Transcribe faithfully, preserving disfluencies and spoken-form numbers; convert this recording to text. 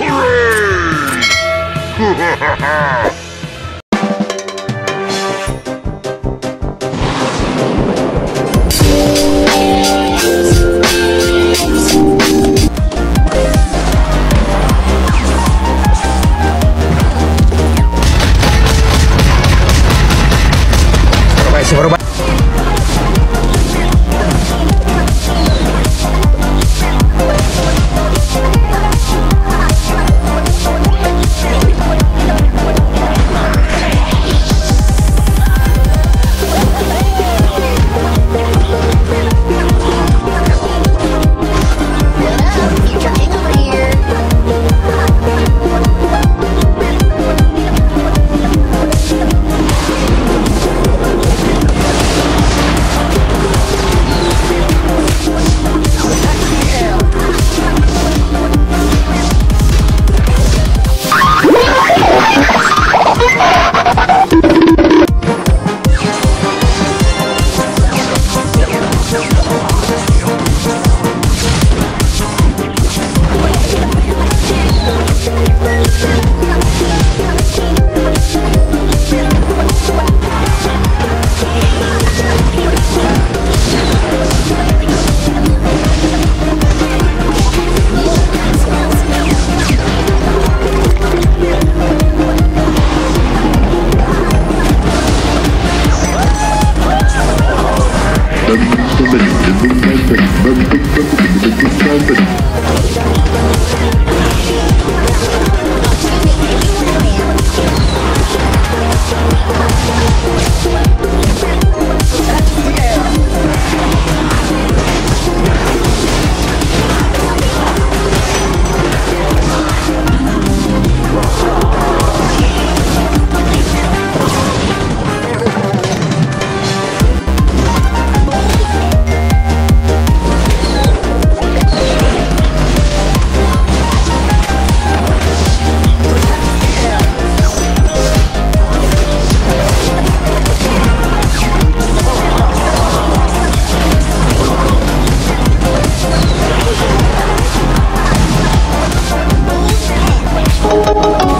Hooray! Oh,